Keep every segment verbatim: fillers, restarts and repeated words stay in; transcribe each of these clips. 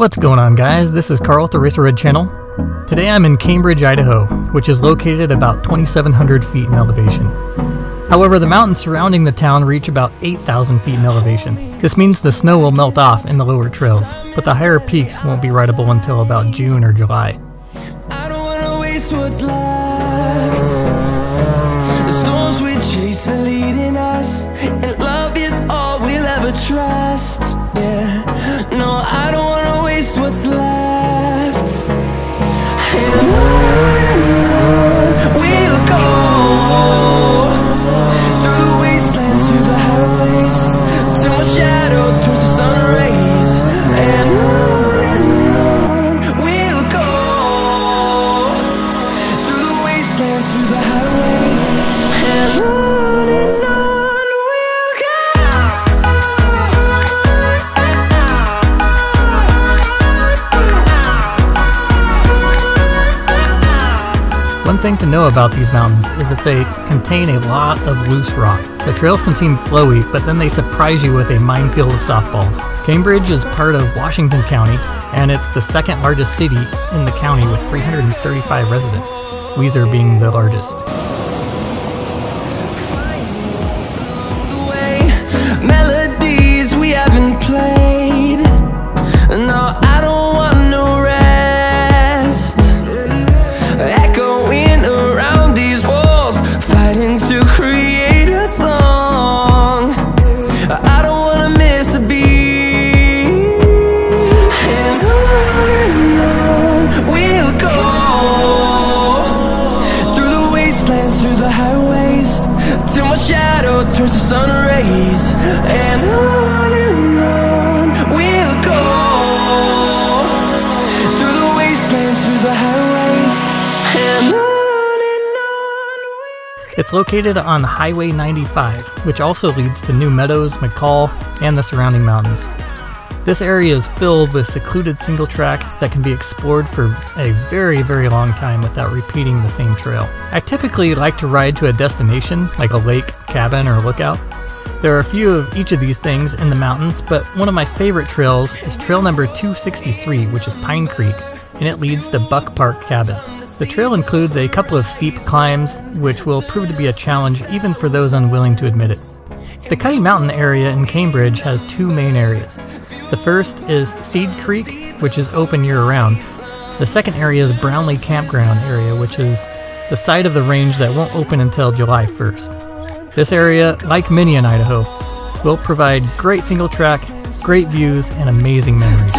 What's going on, guys? This is Carl at the Racer Red channel. Today I'm in Cambridge, Idaho, which is located about twenty-seven hundred feet in elevation. However, the mountains surrounding the town reach about eight thousand feet in elevation. This means the snow will melt off in the lower trails, but the higher peaks won't be rideable until about June or July. I don't want to waste what's left. The storms we chase are leading us, and love is all we'll ever trust. Yeah, no, I don't want to waste what's left. And one thing to know about these mountains is that they contain a lot of loose rock. The trails can seem flowy, but then they surprise you with a minefield of softballs. Cambridge is part of Washington County, and it's the second largest city in the county with three hundred thirty-five residents, Weezer being the largest. Melodies we haven't played. No, I don't want no rest. Echoing around these walls, fighting to create a song. I don't wanna miss a beat. And on we'll go through the wastelands, through the highways, till my shadow turns to sun rays. And on and on we'll go, through the wastelands, through the highways, and on and on we'll go. It's located on Highway ninety-five, which also leads to New Meadows, McCall, and the surrounding mountains. This area is filled with secluded single track that can be explored for a very, very long time without repeating the same trail. I typically like to ride to a destination, like a lake, cabin, or lookout. There are a few of each of these things in the mountains, but one of my favorite trails is trail number two sixty-three, which is Pine Creek, and it leads to Buck Park Cabin. The trail includes a couple of steep climbs, which will prove to be a challenge even for those unwilling to admit it. The Cuddy Mountain area in Cambridge has two main areas. The first is Seed Creek, which is open year-round. The second area is Brownlee Campground area, which is the side of the range that won't open until July first. This area, like many in Idaho, will provide great single track, great views, and amazing memories.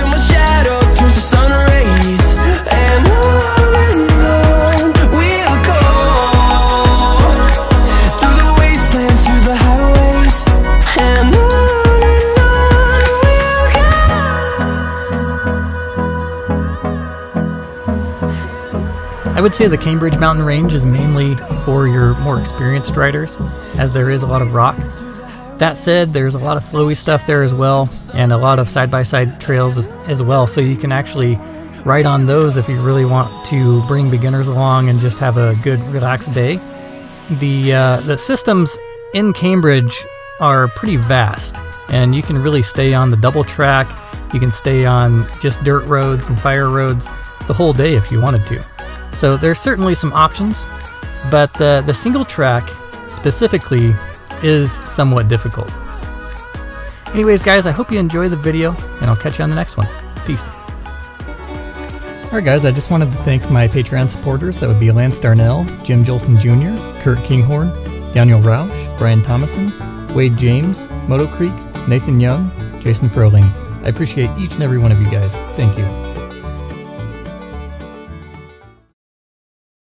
I would say the Cambridge Mountain Range is mainly for your more experienced riders, as there is a lot of rock. That said, there's a lot of flowy stuff there as well, and a lot of side-by-side trails as well, so you can actually ride on those if you really want to bring beginners along and just have a good, relaxed day. The, uh, the systems in Cambridge are pretty vast, and you can really stay on the double track, you can stay on just dirt roads and fire roads the whole day if you wanted to. So there's certainly some options, but the, the single track specifically is somewhat difficult. Anyways, guys, I hope you enjoy the video, and I'll catch you on the next one. Peace. Alright, guys, I just wanted to thank my Patreon supporters. That would be Lance Darnell, Jim Jolson Junior, Kurt Kinghorn, Daniel Rausch, Brian Thomason, Wade James, Moto Creek, Nathan Young, Jason Froehling. I appreciate each and every one of you guys. Thank you.